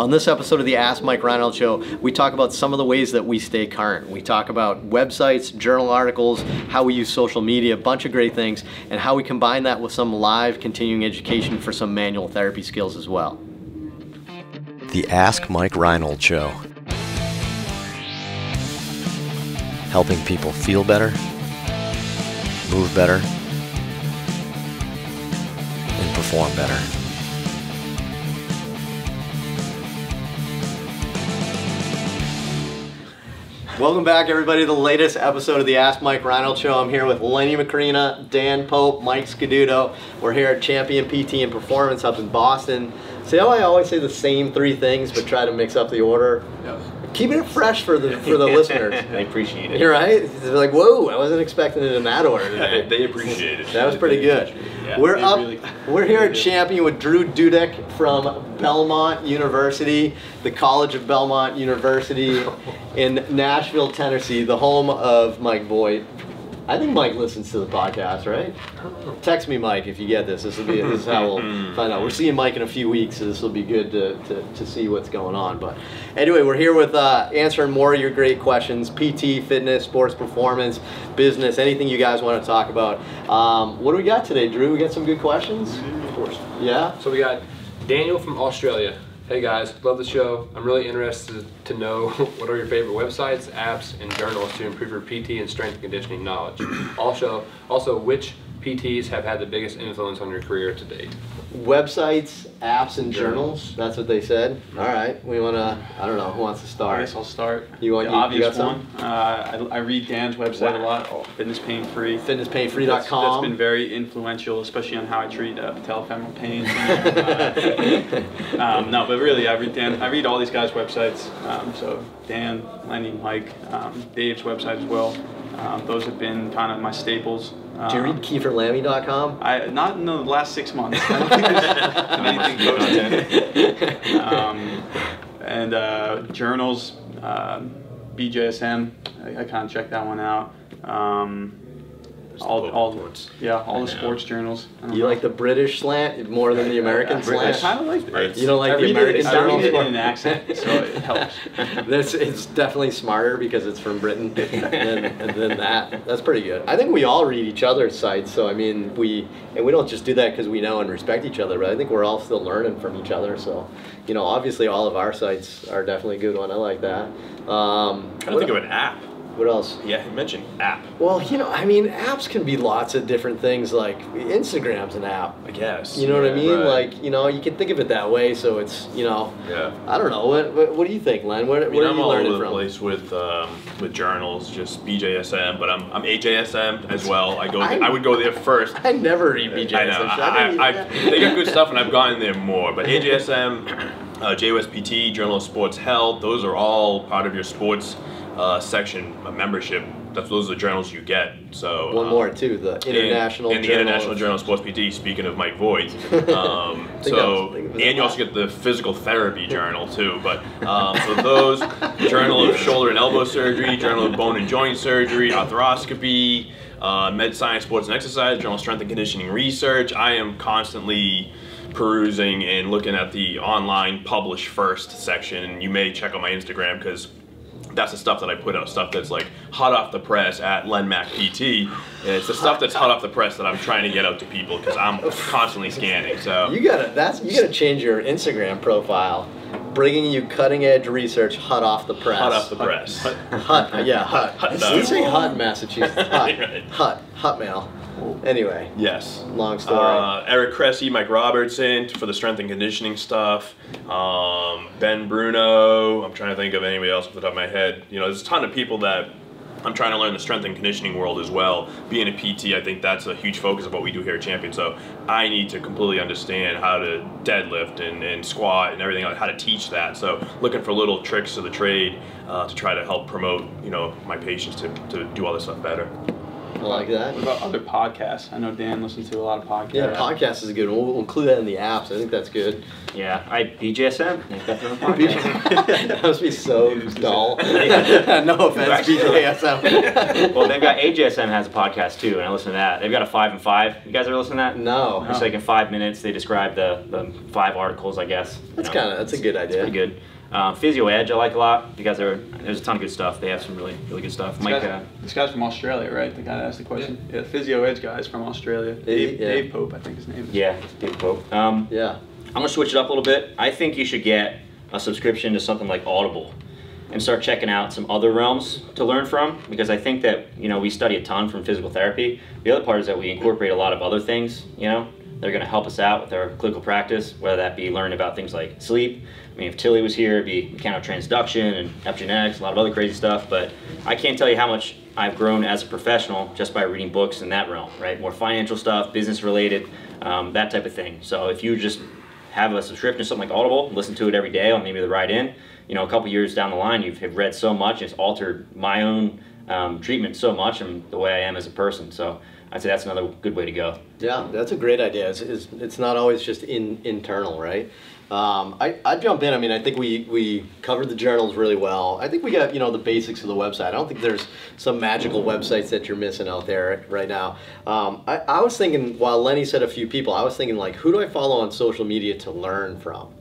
On this episode of the Ask Mike Reinold Show, we talk about some of the ways that we stay current. We talk about websites, journal articles, how we use social media, a bunch of great things, and how we combine that with some live continuing education for some manual therapy skills as well. The Ask Mike Reinold Show. Helping people feel better, move better, and perform better. Welcome back, everybody, to the latest episode of the Ask Mike Reinold Show. I'm here with Lenny Macrina, Dan Pope, Mike Scaduto. We're here at Champion PT and Performance up in Boston. See how I always say the same three things, but try to mix up the order? Yes. Keeping it fresh for the listeners. They appreciate it. You're right. They're like, whoa, I wasn't expecting it in that order. Yeah, they appreciate it. That was pretty good. Yeah, we're here at Champion with Drew Dudek from Belmont University, the College of Belmont University in Nashville, Tennessee, the home of Mike Boyd. I think Mike listens to the podcast, right? Text me, Mike, if you get this. This is how we'll find out. We're seeing Mike in a few weeks, so this will be good to see what's going on. But anyway, we're here with answering more of your great questions: PT, fitness, sports performance, business, anything you guys want to talk about. What do we got today, Drew? We got some good questions. Of course. Yeah. So we got Daniel from Australia. Hey guys, love the show. I'm really interested to know what are your favorite websites, apps, and journals to improve your PT and strength and conditioning knowledge. Also, which PTs have had the biggest influence on your career to date? Websites, apps, and journals. That's what they said. All right, we wanna. I don't know who wants to start. I guess I'll start. You want the obvious one? I read Dan's website a lot. Oh, FitnessPainFree. FitnessPainFree.com. That's been very influential, especially on how I treat patellofemoral pain. No, but really, I read Dan. I read all these guys' websites. So Dan, Lenny, Mike, Dave's website as well. Those have been kind of my staples. Do you read KieferLammy.com? Not in the last 6 months. I don't think there's anything posted. And journals, BJSM, I kind of checked that one out. All the sports journals. You like the British slant more than the American slant? I kind of like it. You don't like the American journals? I read it in an accent, so it helps. It's definitely smarter because it's from Britain than that. That's pretty good. I think we all read each other's sites, so I mean, we don't just do that because we know and respect each other, but I think we're all still learning from each other, so you know, obviously all of our sites are definitely a good one. I like that. I think of an app. What else? Yeah, you mentioned app. Well, you know, I mean, apps can be lots of different things. Like Instagram's an app, I guess. You know what I mean? Right. Like, you know, you can think of it that way. So it's, you know, I don't know. What do you think, Len? Where are you learning from? I'm all over the place with journals, just BJSM, but I'm AJSM as well. I would go there first. I never read BJSM. I know. They got good stuff, and I've gone there more. But AJSM. JOSPT, Journal of Sports Health, those are all part of your sports section membership. Those are the journals you get. So one more too, the International and the Journal International Journal of Sports PT. Speaking of Mike Voigt, and you also get the Physical Therapy Journal too. But so those Journal of Shoulder and Elbow Surgery, Journal of Bone and Joint Surgery, Arthroscopy, Med Science, Sports and Exercise, Journal of Strength and Conditioning Research. I am constantly perusing and looking at the online publish first section, and you may check on my Instagram because that's the stuff that I put out, stuff that's like hot off the press at LenMac PT, and it's the stuff that's hot off the press that I'm trying to get out to people because I'm constantly scanning. So you gotta change your Instagram profile. Bringing you cutting-edge research, hot off the press. Hot off the press. Hut. They say hut in Massachusetts. Hotmail. Anyway. Yes. Long story. Eric Cressey, Mike Robertson for the strength and conditioning stuff. Ben Bruno. I'm trying to think of anybody else off the top of my head. You know, there's a ton of people that I'm trying to learn the strength and conditioning world as well. Being a PT, I think that's a huge focus of what we do here at Champion. So I need to completely understand how to deadlift and squat and everything, how to teach that. So looking for little tricks of the trade to try to help promote, you know, my patients to do all this stuff better. I like that. What about other podcasts? I know Dan listens to a lot of podcasts. Yeah, podcasts is good. We'll include that in the apps. I think that's good. Yeah, BJSM. They've got their own podcast. That must be so dull. No offense, BJSM. Well, they've got AJSM has a podcast too, and I listen to that. They've got a 5 and 5. You guys ever listen to that? No. It's like in 5 minutes they describe the 5 articles, I guess. That's kind of a good idea. It's pretty good. PhysioEdge I like a lot. You guys are, there's a ton of good stuff. They have some really, really good stuff. This guy's from Australia, right? The guy that asked the question. Yeah, PhysioEdge guy is from Australia. Dave Pope, I think his name is. Yeah, Dave Pope. I'm gonna switch it up a little bit. I think you should get a subscription to something like Audible and start checking out some other realms to learn from, because I think that, you know, we study a ton from physical therapy. The other part is that we incorporate a lot of other things, you know, they're gonna help us out with our clinical practice, whether that be learning about things like sleep. I mean, if Tilly was here, it'd be mechanotransduction and epigenetics, a lot of other crazy stuff, but I can't tell you how much I've grown as a professional just by reading books in that realm, right? More financial stuff, business related, that type of thing. So if you just have a subscription to something like Audible, listen to it every day on maybe the ride in, you know, a couple years down the line, you've read so much, it's altered my own treatment so much and the way I am as a person. So I'd say that's another good way to go. Yeah, that's a great idea. It's not always just internal, right? I'd jump in. I mean, I think we covered the journals really well. I think we got, you know, the basics of the website. I don't think there's some magical websites that you're missing out there right now. I was thinking, while Lenny said a few people, I was thinking, like, who do I follow on social media to learn from?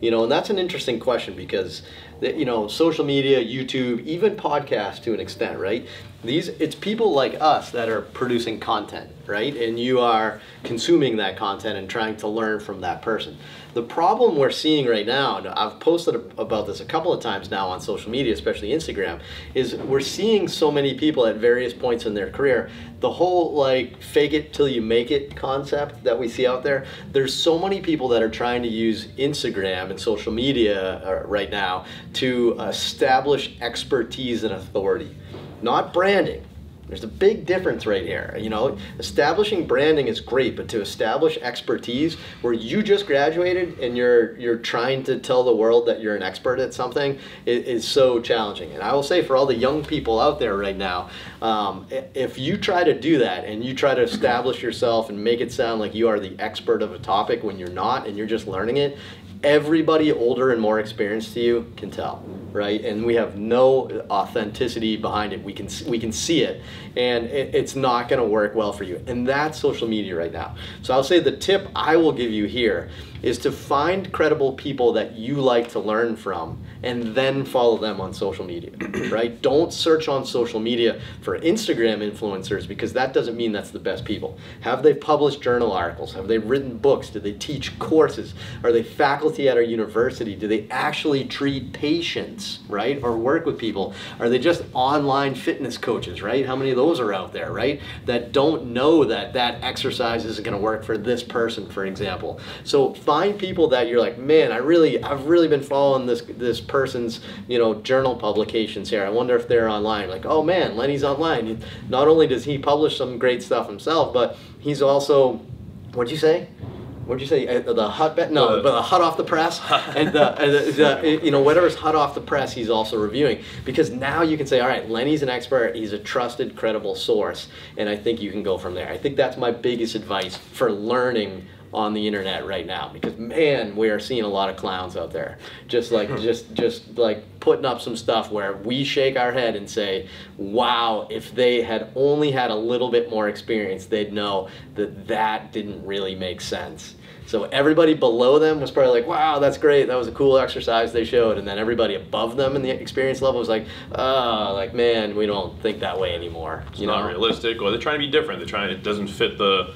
You know, and that's an interesting question because, you know, social media, YouTube, even podcasts to an extent, right? It's people like us that are producing content, right? And you are consuming that content and trying to learn from that person. The problem we're seeing right now, and I've posted about this a couple of times now on social media, especially Instagram, is we're seeing so many people at various points in their career. The whole, like, fake it till you make it concept that we see out there, there's so many people that are trying to use Instagram and social media right now to establish expertise and authority. Not branding. There's a big difference right here. You know, establishing branding is great, but to establish expertise where you just graduated and you're trying to tell the world that you're an expert at something is so challenging. And I will say, for all the young people out there right now, if you try to do that and you try to establish yourself and make it sound like you are the expert of a topic when you're not and you're just learning it, everybody older and more experienced to you can tell, right? And we have no authenticity behind it. We can see it, and it's not going to work well for you. And that's social media right now. So I'll say the tip I will give you here is to find credible people that you like to learn from and then follow them on social media, right? Don't search on social media for Instagram influencers, because that doesn't mean that's the best people. Have they published journal articles? Have they written books? Do they teach courses? Are they faculty at our university? Do they actually treat patients, right? Or work with people? Are they just online fitness coaches, right? How many of those are out there, right? That don't know that that exercise isn't gonna work for this person, for example. So find people that you're like, man, I've really been following this person's, you know, journal publications here. I wonder if they're online. Like, oh man, Lenny's online. Not only does he publish some great stuff himself, but he's also, what'd you say? What'd you say? The hot bet? No, but the hot off the press, and you know, whatever's hot off the press, he's also reviewing, because now you can say, all right, Lenny's an expert. He's a trusted, credible source, and I think you can go from there. I think that's my biggest advice for learning on the internet right now, because man, we are seeing a lot of clowns out there, just like putting up some stuff where we shake our head and say, wow, if they had only had a little bit more experience, they'd know that that didn't really make sense. So everybody below them was probably like, wow, that's great, that was a cool exercise they showed, and then everybody above them in the experience level was like, oh, like, man, we don't think that way anymore. You know? It's not realistic, or they're trying to be different. They're trying, it doesn't fit the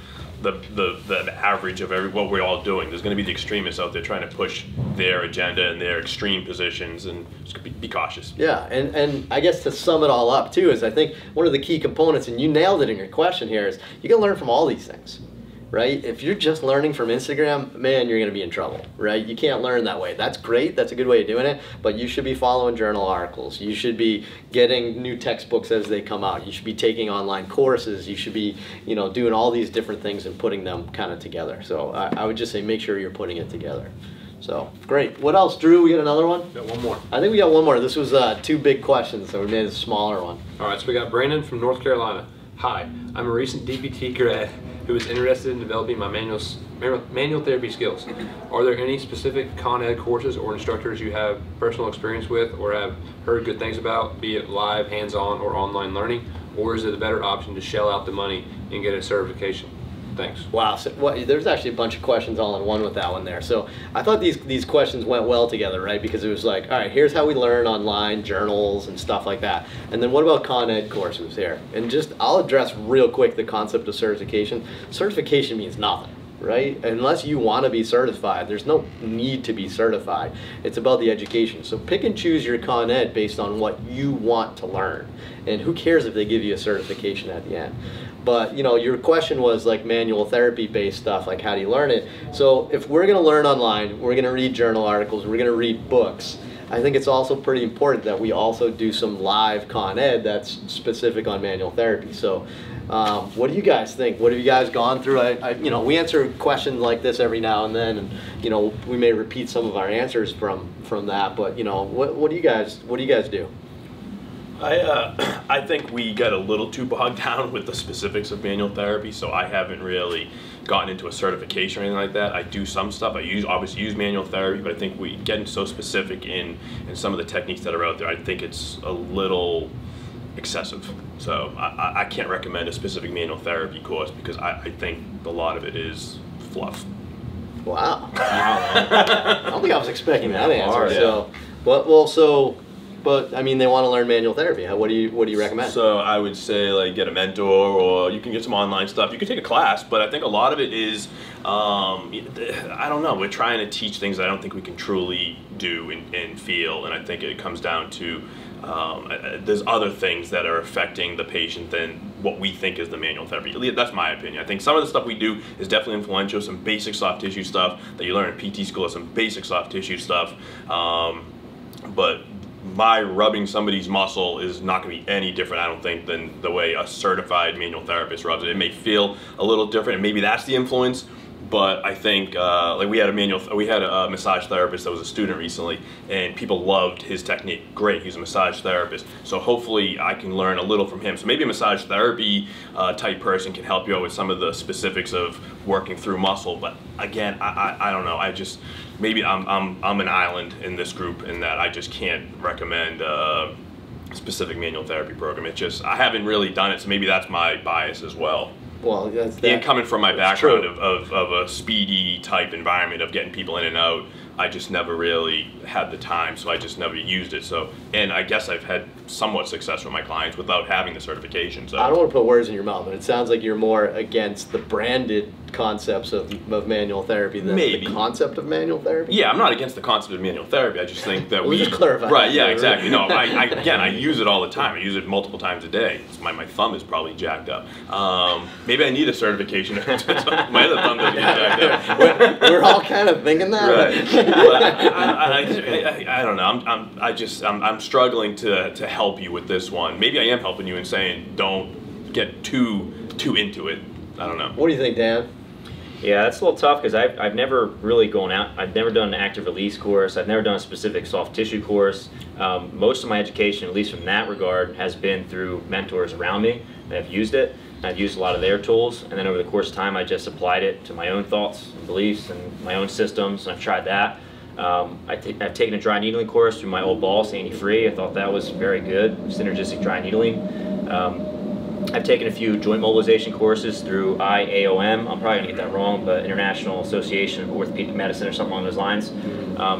average of what we're all doing. There's going to be the extremists out there trying to push their agenda and their extreme positions, and just be cautious. Yeah, and I guess to sum it all up too is, I think one of the key components, and you nailed it in your question here, is you can learn from all these things, right? If you're just learning from Instagram, man, you're going to be in trouble, right? You can't learn that way. That's great. That's a good way of doing it. But you should be following journal articles. You should be getting new textbooks as they come out. You should be taking online courses. You should be, you know, doing all these different things and putting them kind of together. So I would just say, make sure you're putting it together. So great. What else, Drew? We got another one? Got one more. I think we got one more. This was 2 big questions, so we made a smaller one. All right. So we got Brandon from North Carolina. Hi, I'm a recent DPT grad who is interested in developing my manual therapy skills. Are there any specific Con Ed courses or instructors you have personal experience with or have heard good things about, be it live, hands-on, or online learning? Or is it a better option to shell out the money and get a certification? Thanks. Wow, so, well, there's actually a bunch of questions all in one with that one there. So I thought these questions went well together, right? Because it was like, all right, here's how we learn online, journals and stuff like that. And then what about Con Ed courses here? And just, I'll address real quick the concept of certification. Certification means nothing, right? Unless you want to be certified, there's no need to be certified. It's about the education. So pick and choose your Con Ed based on what you want to learn. And who cares if they give you a certification at the end? But, you know, your question was like manual therapy based stuff, like how do you learn it? So if we're going to learn online, we're going to read journal articles, we're going to read books. I think it's also pretty important that we also do some live Con Ed that's specific on manual therapy. So what do you guys think? What have you guys gone through? You know, we answer questions like this every now and then, and you know, we may repeat some of our answers from that. But you know, what do you guys do? I think we get a little too bogged down with the specifics of manual therapy, so I haven't really gotten into a certification or anything like that. I do some stuff. I obviously use manual therapy, but I think we get so specific in some of the techniques that are out there. I think it's a little excessive. So I can't recommend a specific manual therapy course because I think a lot of it is fluff. Wow. I don't think I was expecting that answer. Yeah. So, But I mean, they want to learn manual therapy. What do you recommend? So I would say like get a mentor, or you can get some online stuff. You can take a class, but I think a lot of it is, I don't know. We're trying to teach things that I don't think we can truly do and feel, and I think it comes down to there's other things that are affecting the patient than what we think is the manual therapy. That's my opinion. I think some of the stuff we do is definitely influential. Some basic soft tissue stuff that you learn in PT school, or some basic soft tissue stuff, but by rubbing somebody's muscle is not going to be any different, I don't think, than the way a certified manual therapist rubs it. It may feel a little different, and maybe that's the influence. But I think like we had a massage therapist that was a student recently, and people loved his technique. Great, he's a massage therapist. So hopefully I can learn a little from him. So maybe a massage therapy type person can help you out with some of the specifics of working through muscle. But again, I don't know. I just maybe I'm an island in this group in that I just can't recommend a specific manual therapy program. It's just I haven't really done it, so maybe that's my bias as well. Well, that's that. And coming from my background of a speedy type environment of getting people in and out, I just never really had the time, so I just never used it. So, and I guess I've had somewhat success with my clients without having the certification. So I don't want to put words in your mouth, but it sounds like you're more against the branded concepts of manual therapy than maybe the concept of manual therapy. Yeah, I'm not against the concept of manual therapy. I just think that we just clarify. Right? Yeah, exactly. No, I use it all the time. I use it multiple times a day. My thumb is probably jacked up. Maybe I need a certification. My other thumb doesn't get jacked up. We're all kind of thinking that. Right. But I don't know. I'm struggling to help you with this one. Maybe I am helping you and saying don't get too into it. I don't know. What do you think, Dan? Yeah, that's a little tough because I've never really gone out. I've never done an active release course. I've never done a specific soft tissue course. Most of my education, at least from that regard, has been through mentors around me that have used it. I've used a lot of their tools, and then over the course of time I just applied it to my own thoughts and beliefs and my own systems, and I've tried that. I've taken a dry needling course through my old boss, Andy Free. I thought that was very good, synergistic dry needling. I've taken a few joint mobilization courses through IAOM. I'm probably going to get that wrong, but International Association of Orthopedic Medicine or something along those lines.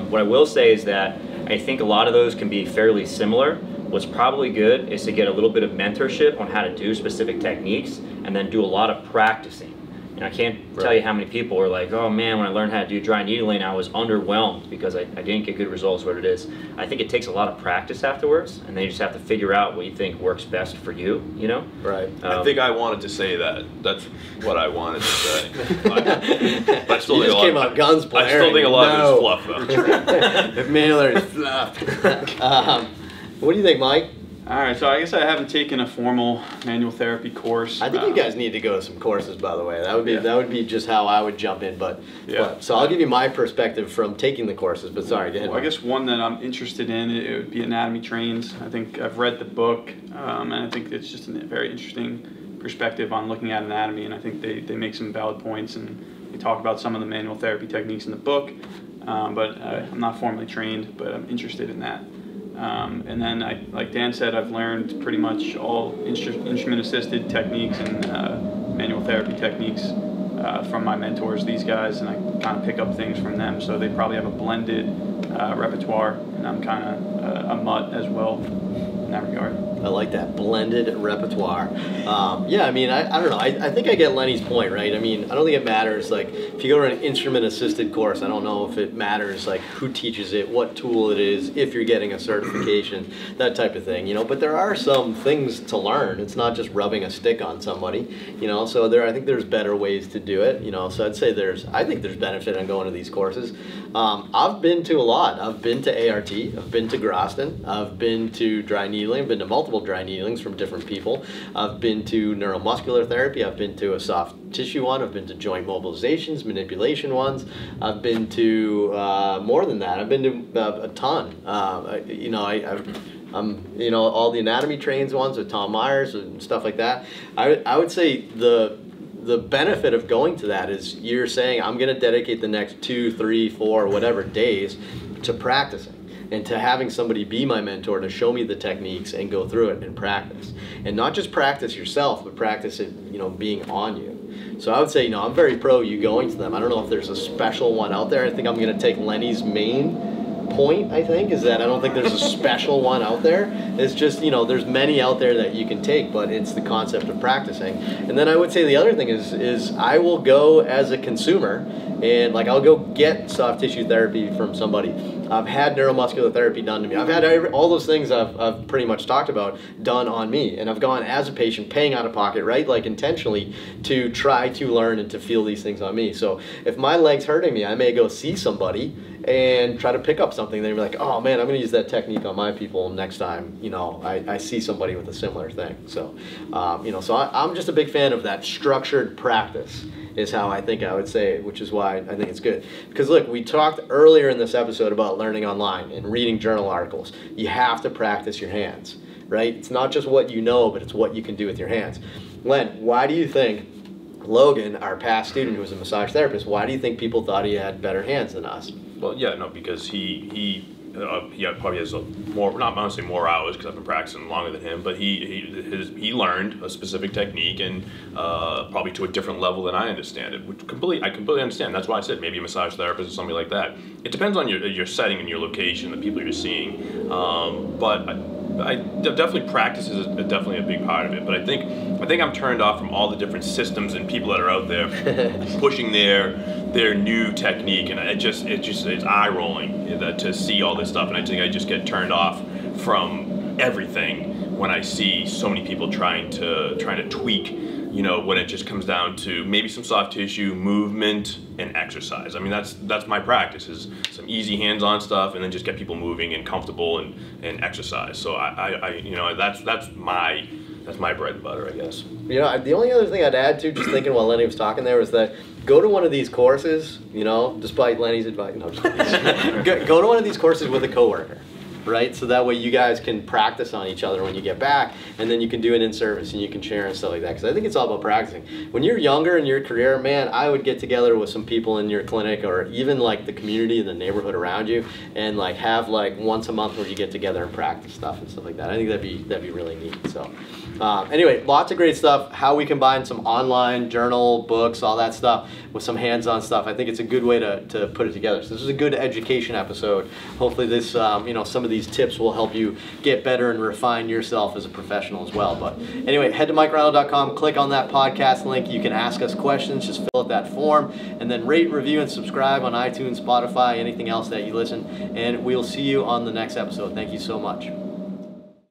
What I will say is that I think a lot of those can be fairly similar. What's probably good is to get a little bit of mentorship on how to do specific techniques and then do a lot of practicing. And I can't tell you how many people are like, oh man, when I learned how to do dry needling, I was underwhelmed because I didn't get good results where it is. I think it takes a lot of practice afterwards, and then you just have to figure out what you think works best for you, you know? Right. I think I wanted to say that. That's what I wanted to say. But I still you think just a lot came of, out guns blaring. I still think a lot of it is fluff, though. Mailer is fluff. What do you think, Mike? All right, so I guess I haven't taken a formal manual therapy course. I think you guys need to go to some courses, by the way. That would be just how I would jump in, so I'll give you my perspective from taking the courses, but sorry, go ahead. Well, I guess one that I'm interested in, it would be Anatomy Trains. I think I've read the book, and I think it's just a very interesting perspective on looking at anatomy, and I think they make some valid points, and they talk about some of the manual therapy techniques in the book, but I'm not formally trained, but I'm interested in that. And then, like Dan said, I've learned pretty much all instrument-assisted techniques and manual therapy techniques from my mentors, these guys, and I kind of pick up things from them. So they probably have a blended repertoire, and I'm kind of a mutt as well in that regard. I like that, blended repertoire. Yeah, I mean, I don't know. I think I get Lenny's point, right? I mean, I don't think it matters. Like, if you go to an instrument-assisted course, I don't know if it matters, like, who teaches it, what tool it is, if you're getting a certification, that type of thing, you know? But there are some things to learn. It's not just rubbing a stick on somebody, you know? So there, I think there's better ways to do it, you know? So I'd say I think there's benefit in going to these courses. I've been to a lot. I've been to ART. I've been to Graston. I've been to dry needling. I've been to multiple dry needlings from different people. I've been to neuromuscular therapy. I've been to a soft tissue one. I've been to joint mobilizations, manipulation ones. I've been to more than that. I've been to a ton. You know, you know, all the anatomy trains ones with Tom Myers and stuff like that. I would say the benefit of going to that is you're saying, I'm going to dedicate the next 2, 3, 4, whatever days to practicing, and to having somebody be my mentor to show me the techniques and go through it and practice. And not just practice yourself, but practice it, you know, being on you. So I would say, you know, I'm very pro you going to them. I don't know if there's a special one out there. I think I'm gonna take Lenny's main point, I think, is that I don't think there's a special one out there. It's just, you know, there's many out there that you can take, but it's the concept of practicing. And then I would say the other thing is I will go as a consumer, and like, I'll go get soft tissue therapy from somebody. I've had neuromuscular therapy done to me. I've had all those things I've pretty much talked about done on me. And I've gone as a patient paying out of pocket, right? Like intentionally to try to learn and to feel these things on me. So if my leg's hurting me, I may go see somebody and try to pick up something. They're like, oh man, I'm gonna use that technique on my people next time, you know, I see somebody with a similar thing. So, you know, so I'm just a big fan of that structured practice is how I think I would say it, which is why I think it's good. Because look, we talked earlier in this episode about learning online and reading journal articles. You have to practice your hands, right? It's not just what you know, but it's what you can do with your hands. Len, why do you think Logan, our past student who was a massage therapist, why do you think people thought he had better hands than us? Well, yeah, no, because he probably has honestly more hours, because I've been practicing longer than him, but he learned a specific technique, and probably to a different level than I understand it, which I completely understand. That's why I said maybe a massage therapist or somebody like that. It depends on your setting and your location, the people you're seeing, but I definitely practice is definitely a big part of it. But I think I'm turned off from all the different systems and people that are out there pushing their new technique, and it's eye rolling to see all this stuff. And I think I just get turned off from everything when I see so many people trying to tweak. You know, when it just comes down to maybe some soft tissue, movement, and exercise. I mean, that's my practice, is some easy hands-on stuff, and then just get people moving and comfortable and exercise. So I you know, that's my bread and butter, I guess. You know, the only other thing I'd add to, just thinking while Lenny was talking there, was that go to one of these courses. You know, despite Lenny's advice, no, just go to one of these courses with a coworker. Right, so that way you guys can practice on each other when you get back, and then you can do it in service and you can share and stuff like that, because I think it's all about practicing. When you're younger in your career, man, I would get together with some people in your clinic, or even like the community and the neighborhood around you, and like have like once a month where you get together and practice stuff and stuff like that. I think that'd be really neat. So anyway, lots of great stuff, how we combine some online journal, books, all that stuff with some hands-on stuff. I think it's a good way to put it together. So this is a good education episode. Hopefully this, you know, some of these tips will help you get better and refine yourself as a professional as well. But anyway, head to MikeReinold.com, click on that podcast link. You can ask us questions, just fill out that form, and then rate, review, and subscribe on iTunes, Spotify, anything else that you listen. And we'll see you on the next episode. Thank you so much.